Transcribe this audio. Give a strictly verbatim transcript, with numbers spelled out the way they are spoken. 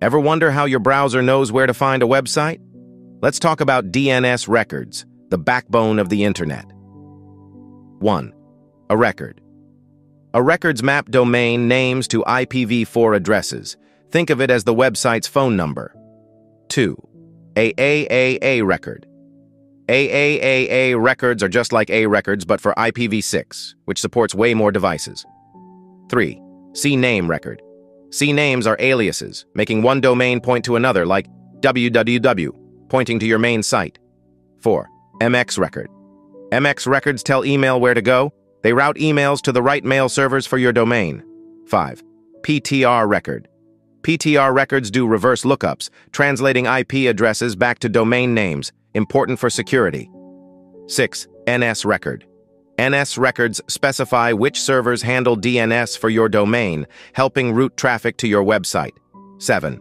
Ever wonder how your browser knows where to find a website? Let's talk about D N S records, the backbone of the internet. one. A record. A records map domain names to I P v four addresses. Think of it as the website's phone number. two. A AAA record. A A A A records are just like A records, but for I P v six, which supports way more devices. three. C NAME record. C NAMEs are aliases, making one domain point to another, like w w w, pointing to your main site. four. M X record. M X records tell email where to go. They route emails to the right mail servers for your domain. five. P T R record. P T R records do reverse lookups, translating I P addresses back to domain names, important for security. six. N S record. N S records specify which servers handle D N S for your domain, helping route traffic to your website. seven.